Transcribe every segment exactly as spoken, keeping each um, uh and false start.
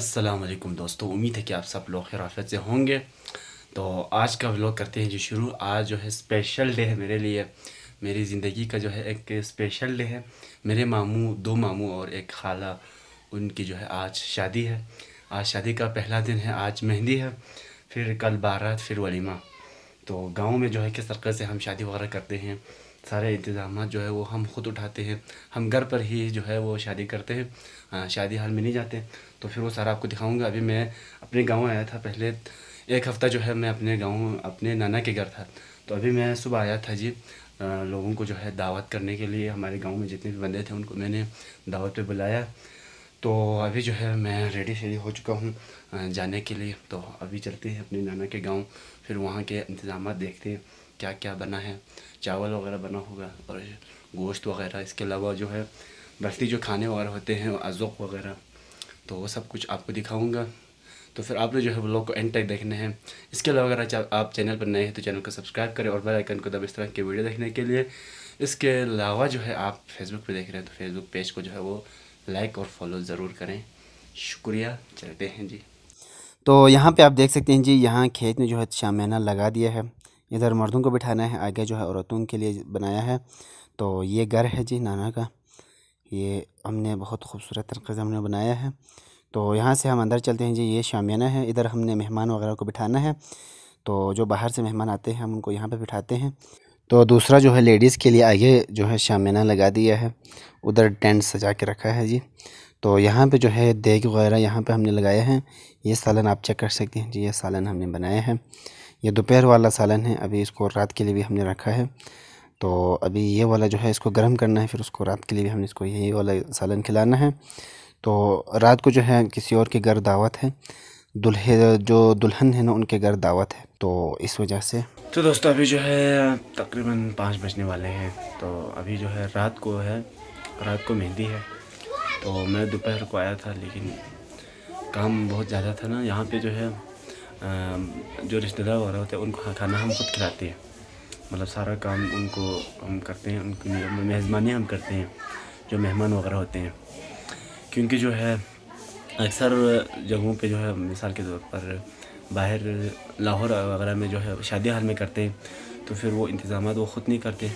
अस्सलाम वालेकुम दोस्तों, उम्मीद है कि आप सब लोग खैरियत से होंगे। तो आज का व्लॉग करते हैं जी शुरू। आज जो है स्पेशल डे है मेरे लिए, मेरी ज़िंदगी का जो है एक स्पेशल डे है। मेरे मामू, दो मामू और एक खाला, उनकी जो है आज शादी है। आज शादी का पहला दिन है, आज मेहंदी है, फिर कल बारात, फिर वलीमा। तो गाँव में जो है किस तरीके से हम शादी वगैरह करते हैं, सारे इंतज़ाम जो है वो हम ख़ुद उठाते हैं। हम घर पर ही जो है वो शादी करते हैं, शादी हाल में नहीं जाते। तो फिर वो सारा आपको दिखाऊंगा। अभी मैं अपने गांव आया था, पहले एक हफ़्ता जो है मैं अपने गांव अपने नाना के घर था। तो अभी मैं सुबह आया था जी, लोगों को जो है दावत करने के लिए, हमारे गांव में जितने भी बंदे थे उनको मैंने दावत पर बुलाया। तो अभी जो है मैं रेडी शेडी हो चुका हूँ जाने के लिए। तो अभी चलते हैं अपने नाना के गाँव, फिर वहाँ के इंतज़ाम देखते हैं क्या क्या बना है। चावल वगैरह बना होगा और गोश्त वगैरह, इसके अलावा जो है बस्ती जो खाने वगैरह होते हैं, अज़ोक वगैरह, तो वो सब कुछ आपको दिखाऊंगा। तो फिर आप लोग जो है व्लॉग को एंड तक देखने हैं। इसके अलावा अगर आप चैनल पर नए हैं तो चैनल को सब्सक्राइब करें और बेल आइकन को दबाएं इस तरह के वीडियो देखने के लिए। इसके अलावा जो है आप फेसबुक पर देख रहे हैं तो फेसबुक पेज को जो है वो लाइक और फॉलो ज़रूर करें। शुक्रिया, चलते हैं जी। तो यहाँ पर आप देख सकते हैं जी, यहाँ खेत में जो है शामियाना लगा दिया है, इधर मर्दों को बिठाना है, आगे जो है औरतों के लिए बनाया है। तो ये घर है जी नाना का, ये हमने बहुत खूबसूरत तरीके से हमने बनाया है। तो यहाँ से हम अंदर चलते हैं जी। ये शामियाना है, इधर हमने मेहमान वगैरह को बिठाना है। तो जो बाहर से मेहमान आते हैं हम उनको यहाँ पे बिठाते हैं। तो दूसरा जो है लेडीज़ के लिए आगे जो है शामियाना लगा दिया है, उधर टेंट सजा के रखा है जी। तो यहाँ पे जो है देग वगैरह यहाँ पे हमने लगाया है। ये सालन आप चेक कर सकते हैं जी, ये सालन हमने बनाया है। ये दोपहर वाला सालन है, अभी इसको रात के लिए भी हमने रखा है। तो अभी ये वाला जो है इसको गर्म करना है, फिर उसको रात के लिए भी हमने इसको यही वाला सालन खिलाना है। तो रात को जो है किसी और के घर दावत है, दुल्हे जो दुल्हन है ना उनके घर दावत है, तो इस वजह से। तो दोस्तों अभी जो है तकरीबन पाँच बजने वाले हैं। तो अभी जो है रात को है, रात को मेहंदी है। तो मैं दोपहर को आया था लेकिन काम बहुत ज़्यादा था ना। यहाँ पे जो है जो रिश्तेदार वगैरह होते हैं उनको खाना हम खुद खिलाते हैं, मतलब सारा काम उनको हम करते हैं, उनकी मेज़बानी हम करते हैं जो मेहमान वगैरह होते हैं। क्योंकि जो है अक्सर जगहों पे जो है मिसाल के तौर पर बाहर लाहौर वगैरह में जो है शादी हाल में करते हैं, तो फिर वो इंतज़ाम वो ख़ुद नहीं करते,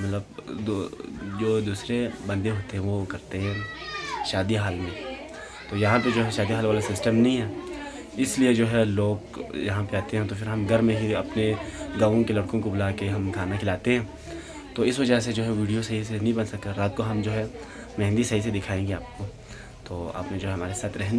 मतलब दो, जो दूसरे बंदे होते हैं वो करते हैं शादी हाल में। तो यहाँ पर जो है शादी हाल वाला सिस्टम नहीं है, इसलिए जो है लोग यहाँ पे आते हैं। तो फिर हम घर में ही अपने गाँव के लड़कों को बुला के हम खाना खिलाते हैं। तो इस वजह से जो है वीडियो सही से नहीं बन सका। रात को हम जो है मेहंदी सही से दिखाएंगे आपको, तो आप में जो है हमारे साथ रहें।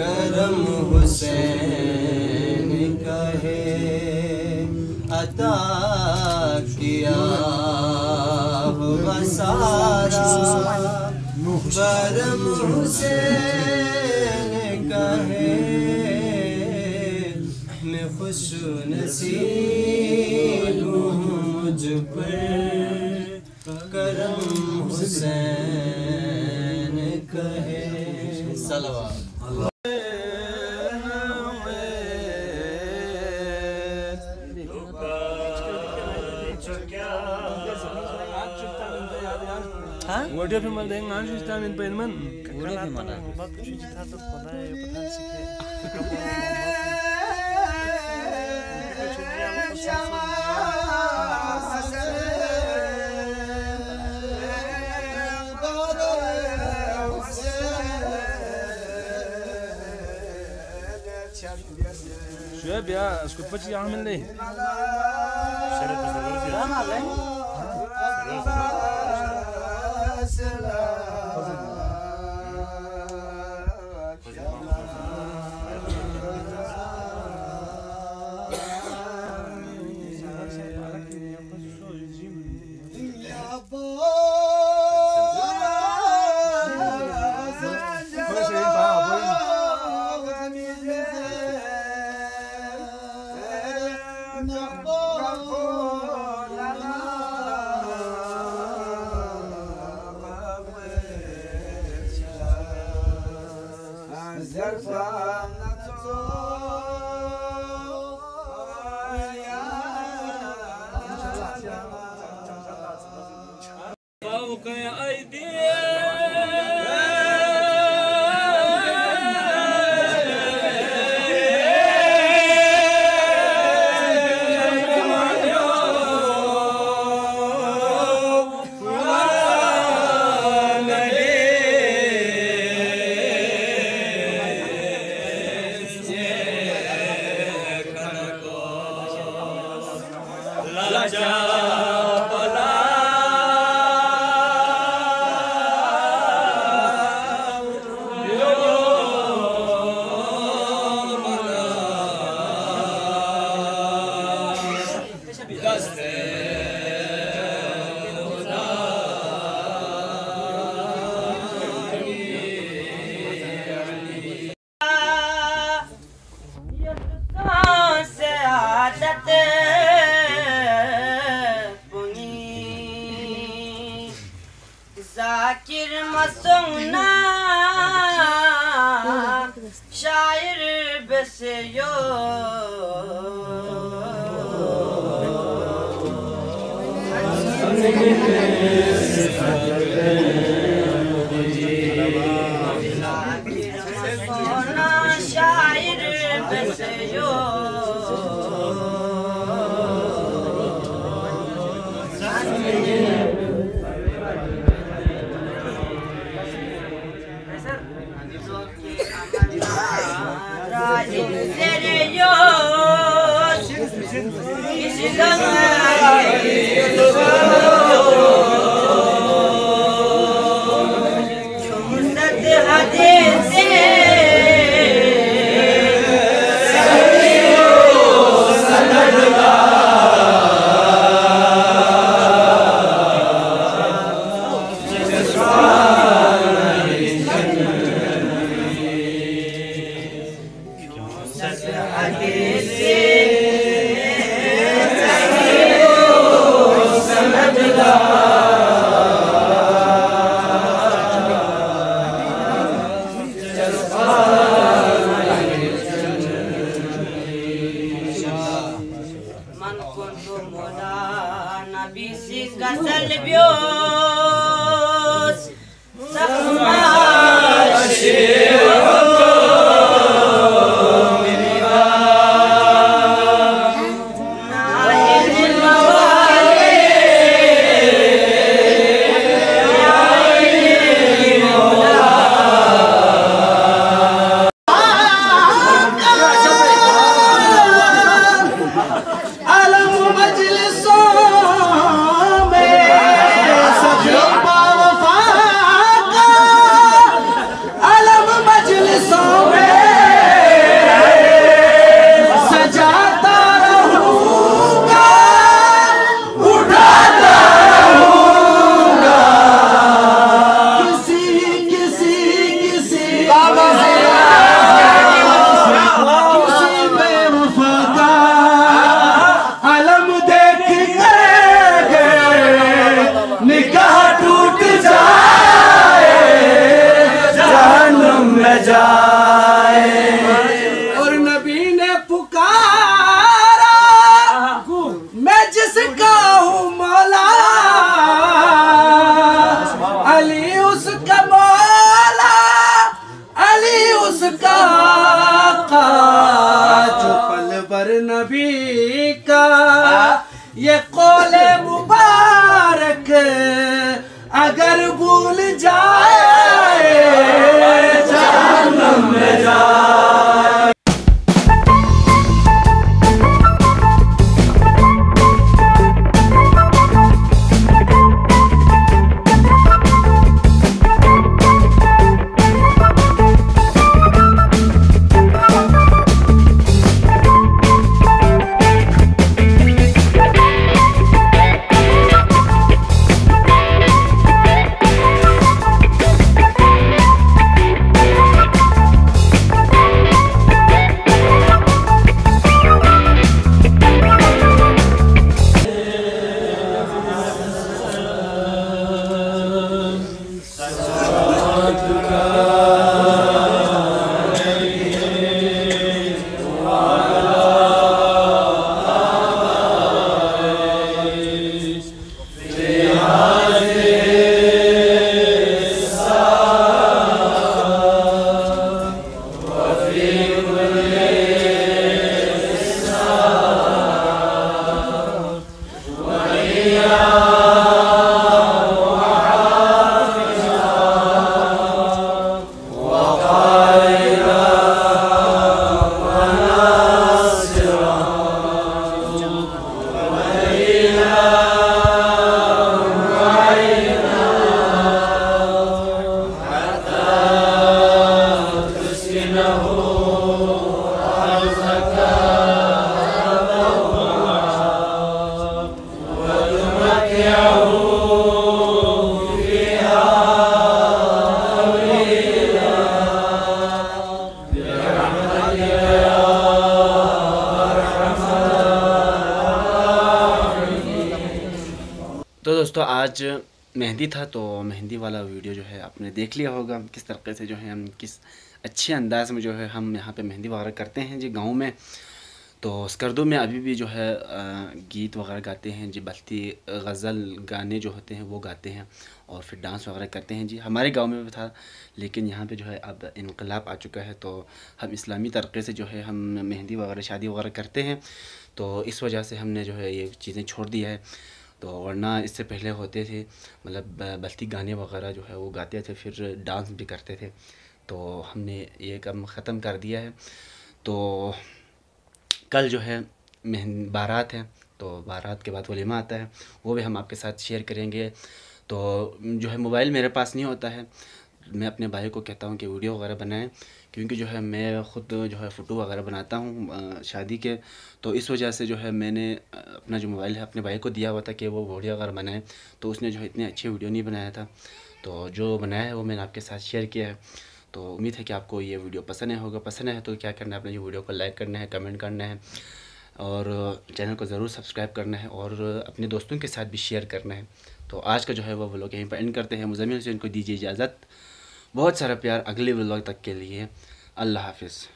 करम हुसैन का है अता किया सारा, करम हुसैन का है मैं खुश नसीब हूँ, मुझ पर करम हुसैन का है। सलावत वीडियो फिल्म देंगे आज इस टाइम इन पे इनमें कल रात को बात कुछ था तो पता है पता सीखे شوية بيا اسكت بجي عامل ليه؟ आज मेहंदी था तो मेहंदी वाला वीडियो जो है आपने देख लिया होगा, किस तरीके से जो है हम किस अच्छे अंदाज़ में जो है हम यहाँ पे मेहंदी वगैरह करते हैं जी गांव में। तो स्कर्दू में अभी भी जो है गीत वगैरह गाते हैं जी, बस्ती गज़ल गाने जो होते हैं वो गाते हैं और फिर डांस वगैरह करते हैं जी। हमारे गांव में भी था लेकिन यहाँ पे जो है अब इनकलाब आ चुका है तो हम इस्लामी तरीके से जो है हम मेहंदी वगैरह शादी वगैरह करते हैं, तो इस वजह से हमने जो है ये चीज़ें छोड़ दी है। तो वरना इससे पहले होते थे, मतलब बस्ती गाने वगैरह जो है वो गाते थे, फिर डांस भी करते थे, तो हमने ये काम ख़त्म कर दिया है। तो कल जो है मेहंदी बारात है, तो बारात के बाद वलीमा आता है, वो भी हम आपके साथ शेयर करेंगे। तो जो है मोबाइल मेरे पास नहीं होता है, मैं अपने भाई को कहता हूँ कि वीडियो वगैरह बनाएं, क्योंकि जो है मैं ख़ुद जो है फ़ोटो वगैरह बनाता हूँ शादी के, तो इस वजह से जो है मैंने अपना जो मोबाइल है अपने भाई को दिया हुआ था कि वो वीडियो वगैरह बनाए, तो उसने जो है इतने अच्छे वीडियो नहीं बनाया था, तो जो बनाया है वो मैंने आपके साथ शेयर किया है। तो उम्मीद है कि आपको ये वीडियो पसंद है होगा, पसंद है तो क्या करना है, अपने ये वीडियो को लाइक करना है, कमेंट करना है और चैनल को ज़रूर सब्सक्राइब करना है और अपने दोस्तों के साथ भी शेयर करना है। तो आज का जो है वो व्लॉग यहीं पर एंड करते हैं। मुज़म्मिल हुसैन को दीजिए इजाज़त, बहुत सारा प्यार, अगले व्लॉग तक के लिए अल्लाह हाफिज़।